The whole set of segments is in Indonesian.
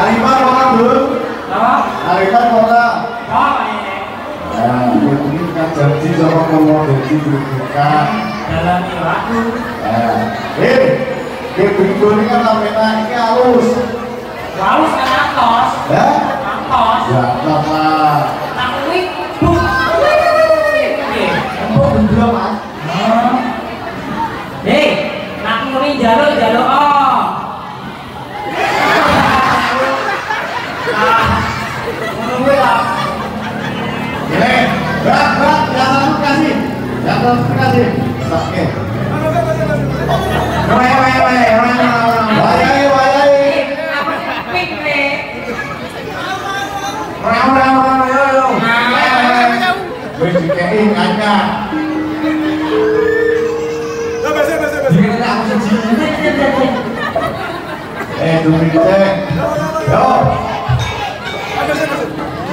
Naripan orang belum? Naripan orang? Nah, ini kan janji sama ngomong janji berbuka dalami waktu. Di berikut ini kan namanya ini halus. Halus kan atos? Ya? Atos? Ya, nama Takwi Buk. Empuk bendro mas. Hei, nak ngomongin jalo-jalo oh. Berat, jangan kasih. Oke.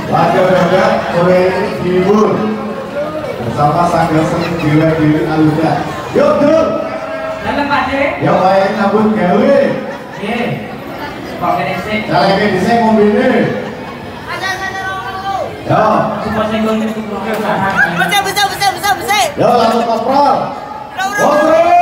Wadah sore ini dihibur bersama Sanggar Seni Dewa Dewi Aluda. Yuk dulu. Dalam Pak D. Ya wayang nyambut gawe. Nggih. Pakai dhisik. Dalane dhisik ngombene. Yo, coba sing nggon iki bloke usaha. Bisa. Yo langsung koprol. Koprol.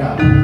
God.